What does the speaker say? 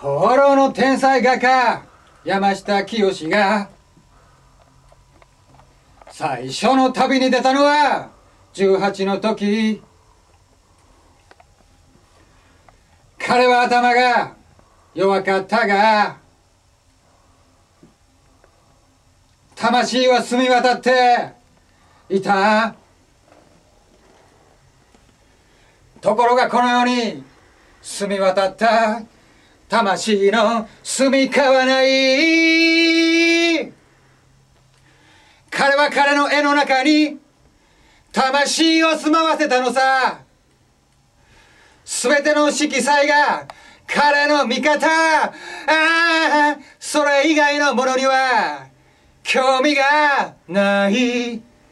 放浪の天才画家山下清が最初の旅に出たのは18の時。彼は頭が弱かったが魂は澄み渡っていた。ところがこのように澄み渡った魂の住みかはない。彼は彼の絵の中に魂を住まわせたのさ。全ての色彩が彼の味方。ああ、それ以外のものには興味がない。